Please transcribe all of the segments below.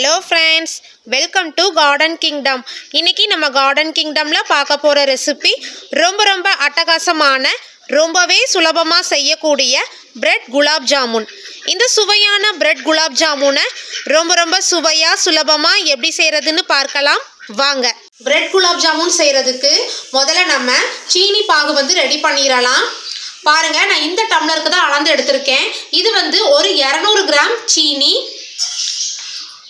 Hello friends welcome to garden kingdom इनकी नम garden kingdom पाक रेसिपी रोम रोम अट्टहासமான रोम्बवे सुलभमा செய்யக்கூடிய ब्रेड गुलाब जामुन इंद सुवैयाना ब्रेड गुलाब जामुन रोम रोम सुवैया सुलभमा एप्पடி செய்யறதுன்னு பார்க்கலாம் வாங்க ब्रेड गुलाब जामुन செய்யறதுக்கு முதல்ல நம்ம चीनी பாகு வந்து ரெடி பண்ணிரலாம் பாருங்க நான் இந்த டம்ளருக்கு தான் அளந்து எடுத்துர்க்கேன் இது வந்து ஒரு 200 கிராம் चीनी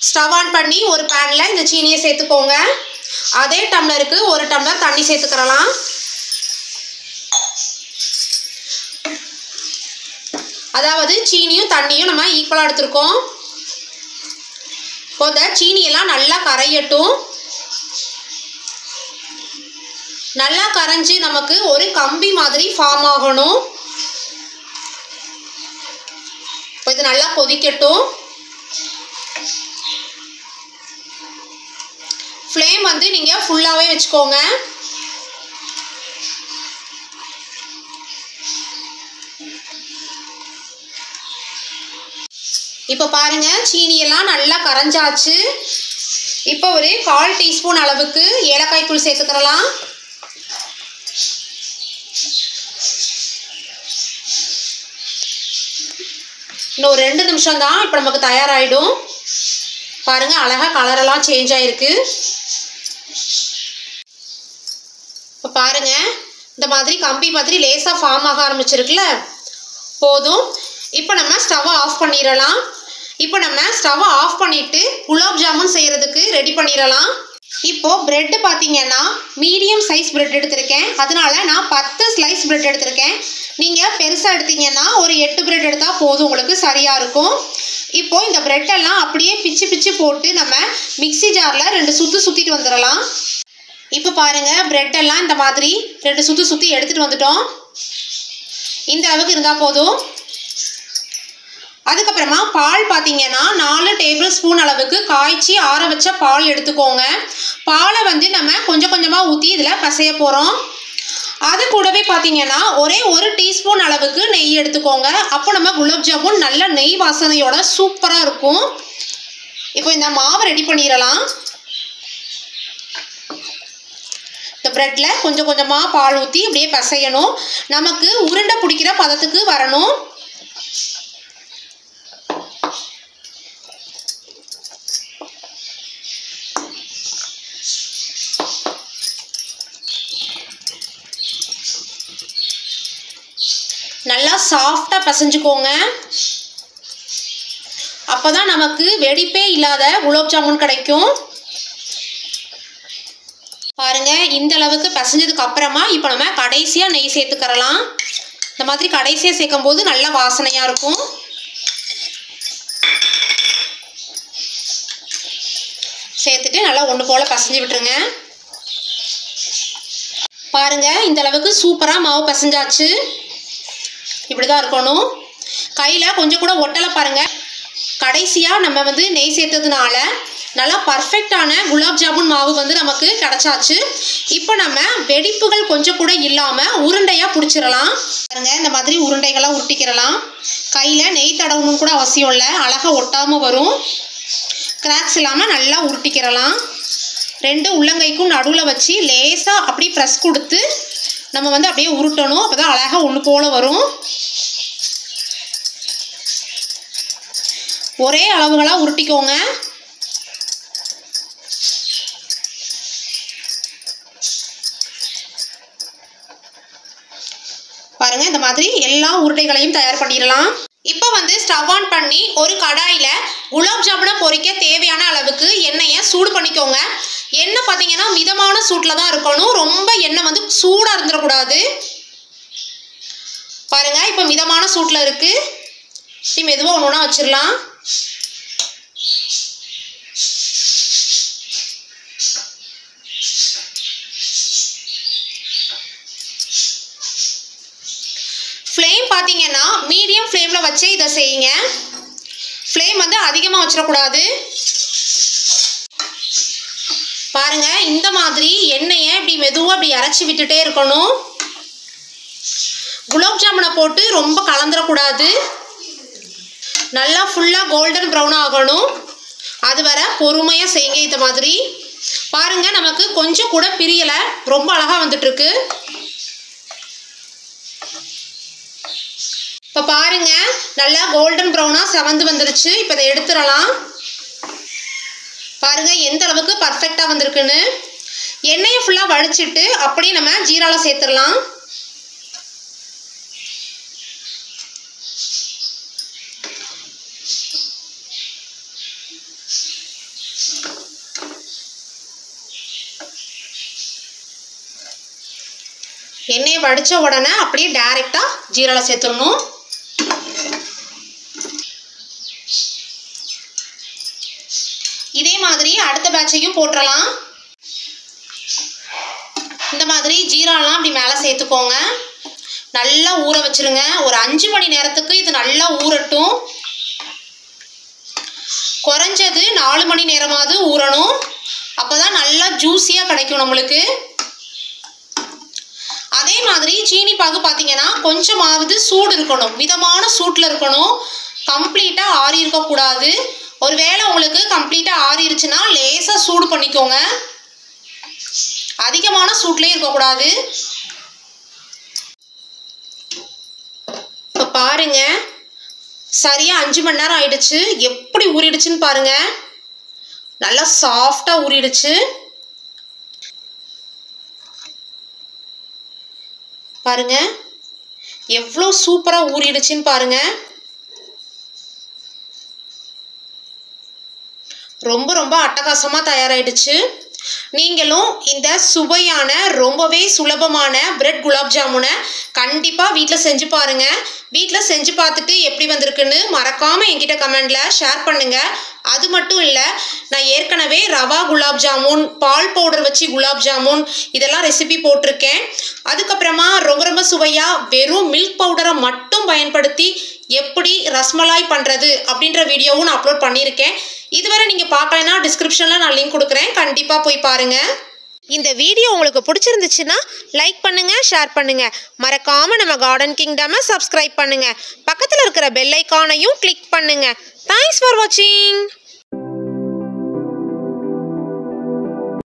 स्टव ऑन पड़ी और पैन चीनिया सेतुकोंग अदे टम्लरुक्कु और टम्लर तण्णी सेतुक्कलाम अदावदु चीनियुम तण्णियुम नम्म ईक्वला एडुत्तुरुक्कोम पोदा चीनी एल्लाम नल्ला करयट्टुम नल्ला करंजी नमक्कु ओरु कंबी मादिरी फॉर्म आगणुम इदु नल्ला कोदिक्कट्टुम फ्लेम वो नहीं फुलावे वो इपारेंगे चीनी ना करंजाच्चु इप्पो ओरु 1/4 टीस्पून அளவுக்கு ஏலக்காய் தூள் சேர்த்துக்கலாம் இன்னும் 2 நிமிஷம் தான் இப்போ நமக்கு தயார் ஆயிடும் பாருங்க அழகா கலர் எல்லாம் சேஞ்ச் ஆயிருக்கு पारेंगे कंपी मादी लेसा फार्म आग आरमीचर इन नम्बर स्टव आफ पड़ा इं नम्बर स्टव आफ पड़े गुलाब जामुन रेडी पड़ा इो ब्रेड पाती मीडियम साइज ब्रेड ना 10 स्लाइस ब्रेड नहींसा और 8 ब्रेड उ सरिया இப்போ இந்த பிரெட் எல்லாம் அப்படியே பிச்சி பிச்சி போட்டு நம்ம மிக்ஸி ஜார்ல ரெண்டு சுத்து சுத்திட்டு வந்தறலாம் இப்போ பாருங்க பிரெட் எல்லாம் இந்த மாதிரி ரெண்டு சுத்து சுத்தி எடுத்துட்டு வந்துட்டோம் இந்த அளவுக்கு இருந்தா போதும் அதுக்கு அப்புறமா பால் பாத்தீங்கன்னா 4 டேபிள் ஸ்பூன் அளவுக்கு காய்ச்சி ஆற வச்ச பால் எடுத்துக்கோங்க பாலை வந்து நம்ம கொஞ்சம் கொஞ்சமா ஊத்தி இதல பசைய போறோம் அது கூடவே பாத்தீங்கன்னா ஒரே ஒரு டீஸ்பூன் அளவுக்கு நெய் எடுத்துக்கோங்க அப்ப நம்ம குலாப் ஜாமுன் நல்ல நெய் வாசனையோட சூப்பரா இருக்கும் இப்போ இந்த மாவு ரெடி பண்ணிரலாம் இந்த பிரெட்ல கொஞ்சம் கொஞ்சமா பால் ஊத்தி அப்படியே பசையணும் நமக்கு உருண்டை பிடிக்கிற பதத்துக்கு வரணும் நல்லா சாஃப்ட்டா பசஞ்சுக்கோங்க அப்பதான் நமக்கு வெடிப்பே இல்லாத குலாப் ஜாமுன் கிடைக்கும் பாருங்க இந்த அளவுக்கு பசஞ்சதுக்கு அப்புறமா இப்போ நாம கடைசியா நெய் சேர்த்துக்கறலாம் இந்த மாதிரி கடைசியா சேக்கும்போது நல்ல வாசனையா இருக்கும் சேர்த்துட்டு நல்லா ஒண்ணு போல பசஞ்சு விட்டுருங்க பாருங்க இந்த அளவுக்கு சூப்பரா மாவு பசஞ்சாச்சு இப்படிதான் இருக்கணும் கையில கொஞ்சம் கூட ஒட்டல பாருங்க கடைசியா நம்ம வந்து நெய் சேர்த்ததுனால நல்லா பெர்ஃபெக்ட்டான குலாப் ஜாமுன் மாவு வந்து நமக்கு கிடைச்சாச்சு இப்போ நம்ம வெடிப்புகள் கொஞ்சம் கூட இல்லாம உருண்டையா புடிச்சிரலாம் பாருங்க இந்த மாதிரி உருண்டைகளா உருட்டிக்கலாம் கையில நெய் தடவணும் கூட அவசியம் இல்ல அழகா ஒட்டாம வரும் கிராக்ஸ் இல்லாம நல்லா உருட்டிக்கலாம் ரெண்டு உள்ளங்கைக்கும் நடுவுல வச்சி லேசா அப்படியே பிரஸ் கொடுத்து நம்ம வந்து அப்படியே உருட்டணும் அப்பதான் அழகா ஒண்ணு போல வரும் ஒரே அளவுகளா உருட்டிக்கோங்க பாருங்க இந்த மாதிரி எல்லா உருண்டைகளையும் தயார் பண்ணிரலாம் இப்போ வந்து ஸ்டவ் ஆன் பண்ணி ஒரு கடாயில குலாப் ஜாமுன பொரிக்க தேவையான அளவுக்கு எண்ணெயை சூடு பண்ணிக்கோங்க எண்ணெய் பாத்தீங்கன்னா மிதமான சூட்ல தான் இருக்கணும் ரொம்ப எண்ணெய் வந்து சூடா இருந்திர கூடாது பாருங்க இப்போ மிதமான சூட்ல இருக்கு சீ மெதுவா ஒண்ணா வச்சிரலாம் फ्लेम பாத்தீங்கன்னா மீடியம் फ्लेमல வச்சே இத செய்யுங்க फ्लेम வந்து அதிகமா வச்சிர கூடாது பாருங்க இந்த மாதிரி எண்ணெயை இப்படி மெதுவா இப்படி அரைச்சி விட்டுட்டே இருக்கணும் குலாப் ஜாமுனை போட்டு ரொம்ப கலந்திர கூடாது நல்லா ஃபுல்லா கோல்டன் பிரவுன் ஆகணும் அது வர பொறுமையா செய்யுங்க இந்த மாதிரி பாருங்க நமக்கு கொஞ்சம் கூட பிரியல ரொம்ப அழகா வந்துட்டு இருக்கு இப்ப பாருங்க நல்லா கோல்டன் பிரவுனா செவந்து வந்திருச்சு இப்போ இத எடுத்துறலாம் பாருங்க எந்த அளவுக்கு பெர்ஃபெக்ட்டா வந்திருக்குன்னு எண்ணெயை ஃபுல்லா வழிச்சிட்டு அப்படியே நம்ம ஜீரால சேர்த்துறலாம் எண்ணெய் வடிச்ச உடனே அப்படியே டைரக்ட்டா ஜீரால சேர்த்துறணும் இதே மாதிரி அடுத்த பேட்சையும் போட்றலாம் இந்த மாதிரி ஜீராலாம் அப்படி மேலே சேர்த்துக்கோங்க நல்லா ஊற வச்சிருங்க ஒரு 5 மணி நேரத்துக்கு இது நல்லா ஊறட்டும் குறஞ்சது 4 மணி நேரமாவது ஊறணும் அப்பதான் நல்லா ஜூஸியா கிடைக்கும் நமக்கு அதே மாதிரி சீனி பாகு பாத்தீங்கன்னா கொஞ்சமாவது சூடு இருக்கணும் மிதமான சூட்ல இருக்கணும் கம்ப்ளீட்டா ஆறி இருக்க கூடாது ஒருவேளை உங்களுக்கு கம்ப்ளீட்டா ஆறிருச்சுனா லேசா சூடு பண்ணிக்கோங்க அதிகமான சூட்லயே இருக்க கூடாது இப்ப பாருங்க சரியா 5 மணி நேரம் ஆயிடுச்சு எப்படி ஊறிடுச்சுன்னு பாருங்க நல்லா சாஃப்ட்டா ஊறிடுச்சு பாருங்க எவ்ளோ சூப்பரா ஊறிடுச்சுன்னு பாருங்க ரொம்ப ரொம்ப அட்டகாசமா தயாராயிடுச்சு நீங்களும் இந்த சுவையான ரொம்பவே சுலபமான பிரெட் குலாப் ஜாமுனை கண்டிப்பா வீட்ல செஞ்சு பாருங்க வீட்ல செஞ்சு பார்த்துட்டு எப்படி வந்திருக்குன்னு மறக்காம என்கிட்ட கமெண்ட்ல ஷேர் பண்ணுங்க அது மட்டும் இல்ல நான் ஏற்கனவே ரவா குலாப் ஜாமுன் பால் பவுடர் வச்சு குலாப் ஜாமுன் இதெல்லாம் ரெசிபி போட்டுருக்கேன் அதுக்கு அப்புறமா ரொம்ப ரொம்ப சுவையா வெறும் மில்க் பவுடரை மட்டும் பயன்படுத்தி எப்படி ரஸ்மலாய் பண்றது அப்படிங்கற வீடியோவும் நான் அப்லோட் பண்ணியிருக்கேன் இதுவரை நீங்க பார்க்கலைனா டிஸ்கிரிப்ஷன்ல நான் லிங்க் கொடுக்கிறேன் கண்டிப்பா போய் பாருங்க இந்த வீடியோ உங்களுக்கு பிடிச்சிருந்துச்சுன்னா லைக் பண்ணுங்க ஷேர் பண்ணுங்க மறக்காம நம்ம கார்டன் கிங்டமை சப்ஸ்கிரைப் பண்ணுங்க பக்கத்துல இருக்கிற பெல் ஐகானையும் கிளிக் பண்ணுங்க Thanks for watching.